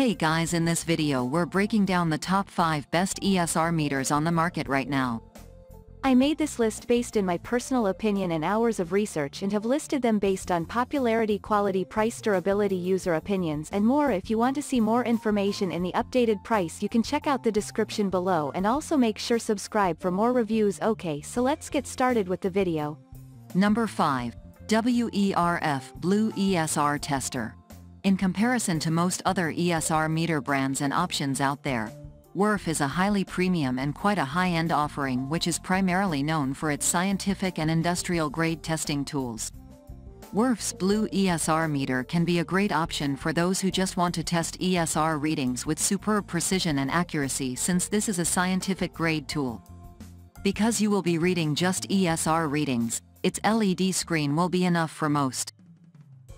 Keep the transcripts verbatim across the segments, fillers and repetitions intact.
Hey guys, in this video we're breaking down the top five best E S R meters on the market right now. I made this list based in my personal opinion and hours of research and have listed them based on popularity, quality, price, durability, user opinions and more. If you want to see more information in the updated price, you can check out the description below, and also make sure subscribe for more reviews. Okay, so let's get started with the video. Number five. W E R F Blue E S R Tester. In comparison to most other E S R meter brands and options out there, W E R F is a highly premium and quite a high-end offering, which is primarily known for its scientific and industrial-grade testing tools. W E R F's Blue E S R meter can be a great option for those who just want to test E S R readings with superb precision and accuracy, since this is a scientific-grade tool. Because you will be reading just E S R readings, its L E D screen will be enough for most.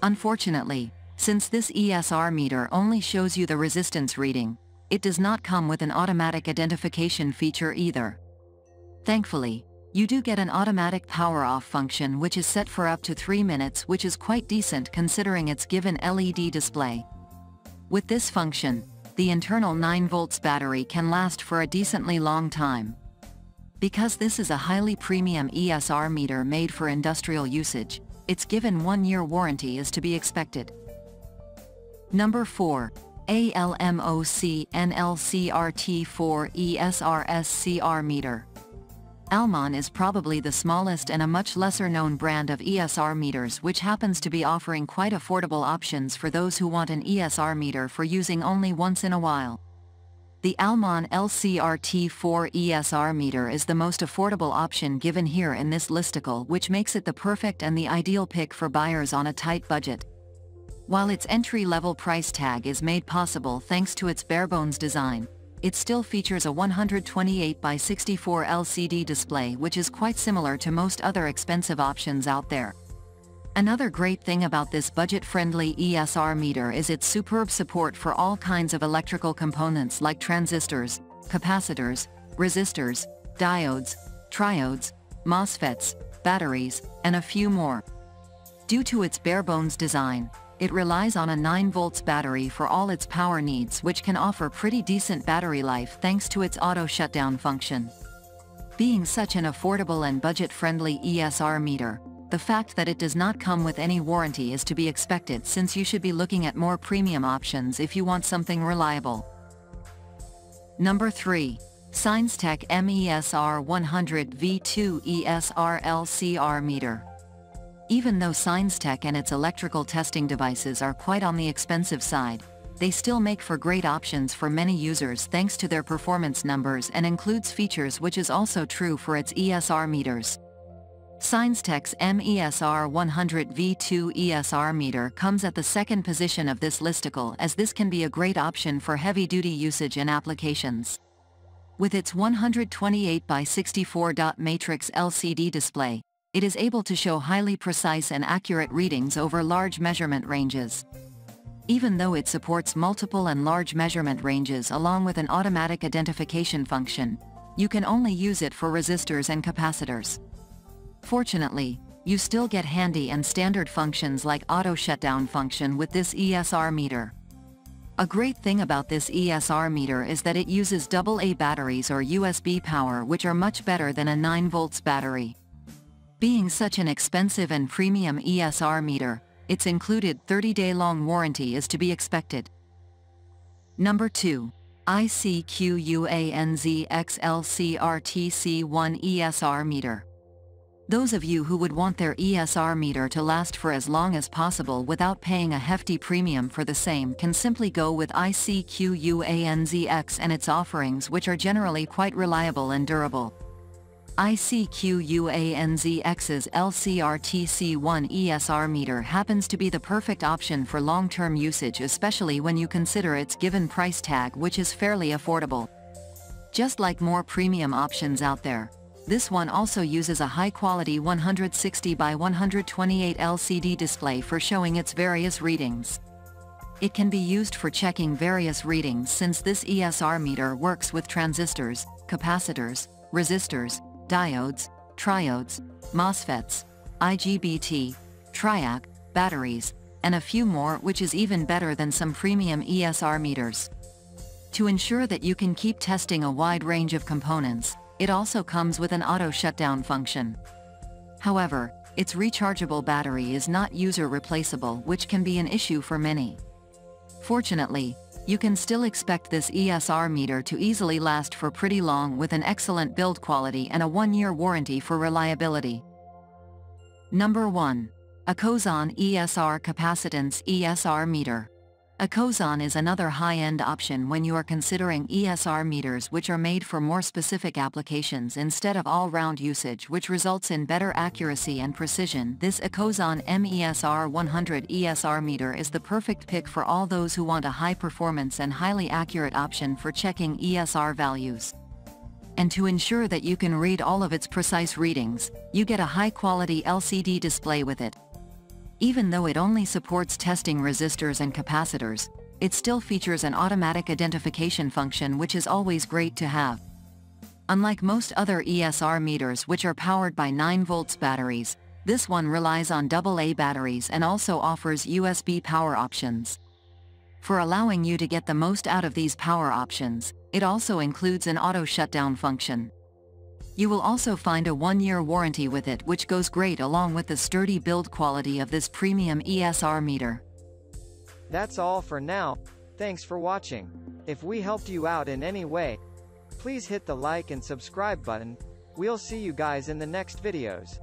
Unfortunately, since this E S R meter only shows you the resistance reading, it does not come with an automatic identification feature either. Thankfully, you do get an automatic power-off function, which is set for up to three minutes, which is quite decent considering its given L E D display. With this function, the internal nine volt battery can last for a decently long time. Because this is a highly premium E S R meter made for industrial usage, its given one year warranty is to be expected. Number four. ALMOCN L C R T four E S R S C R meter. Almon is probably the smallest and a much lesser known brand of E S R meters, which happens to be offering quite affordable options for those who want an E S R meter for using only once in a while. The Almon L C R T four E S R meter is the most affordable option given here in this listicle, which makes it the perfect and the ideal pick for buyers on a tight budget. While its entry-level price tag is made possible thanks to its barebones design, it still features a one hundred twenty-eight by sixty-four L C D display, which is quite similar to most other expensive options out there. Another great thing about this budget-friendly E S R meter is its superb support for all kinds of electrical components like transistors, capacitors, resistors, diodes, triodes, MOSFETs, batteries, and a few more. Due to its barebones design, it relies on a nine volt battery for all its power needs, which can offer pretty decent battery life thanks to its auto shutdown function. Being such an affordable and budget-friendly E S R meter, the fact that it does not come with any warranty is to be expected, since you should be looking at more premium options if you want something reliable. Number three. Signstek M E S R one hundred V two E S R L C R meter. Even though Signstek and its electrical testing devices are quite on the expensive side, they still make for great options for many users thanks to their performance numbers and includes features, which is also true for its E S R meters. Signstek's M E S R one hundred V two E S R meter comes at the second position of this listicle, as this can be a great option for heavy-duty usage and applications. With its one hundred twenty-eight by sixty-four dot matrix L C D display, it is able to show highly precise and accurate readings over large measurement ranges. Even though it supports multiple and large measurement ranges along with an automatic identification function, you can only use it for resistors and capacitors. Fortunately, you still get handy and standard functions like auto shutdown function with this E S R meter. A great thing about this E S R meter is that it uses double A batteries or U S B power, which are much better than a nine volt battery. Being such an expensive and premium E S R meter, its included thirty day long warranty is to be expected. Number two. ICQUANZX L C R T C one E S R meter. Those of you who would want their E S R meter to last for as long as possible without paying a hefty premium for the same can simply go with ICQUANZX and its offerings, which are generally quite reliable and durable. ICQUANZX's L C R T C one E S R meter happens to be the perfect option for long-term usage, especially when you consider its given price tag, which is fairly affordable. Just like more premium options out there, this one also uses a high-quality one hundred sixty by one hundred twenty-eight L C D display for showing its various readings. It can be used for checking various readings, since this E S R meter works with transistors, capacitors, resistors, diodes, triodes, MOSFETs, I G B T, TRIAC, batteries, and a few more, which is even better than some premium E S R meters. To ensure that you can keep testing a wide range of components, it also comes with an auto shutdown function. However, its rechargeable battery is not user replaceable, which can be an issue for many. Fortunately, you can still expect this E S R meter to easily last for pretty long with an excellent build quality and a one-year warranty for reliability. Number one. Akozon E S R Capacitance E S R Meter. Akozon is another high-end option when you are considering E S R meters, which are made for more specific applications instead of all-round usage, which results in better accuracy and precision. This Akozon M E S R one hundred E S R meter is the perfect pick for all those who want a high-performance and highly accurate option for checking E S R values. And to ensure that you can read all of its precise readings, you get a high-quality L C D display with it. Even though it only supports testing resistors and capacitors, it still features an automatic identification function, which is always great to have. Unlike most other E S R meters, which are powered by nine volt batteries, this one relies on double A batteries and also offers U S B power options. For allowing you to get the most out of these power options, it also includes an auto shutdown function. You will also find a one-year warranty with it, which goes great along with the sturdy build quality of this premium E S R meter. That's all for now. Thanks for watching. If we helped you out in any way, please hit the like and subscribe button. We'll see you guys in the next videos.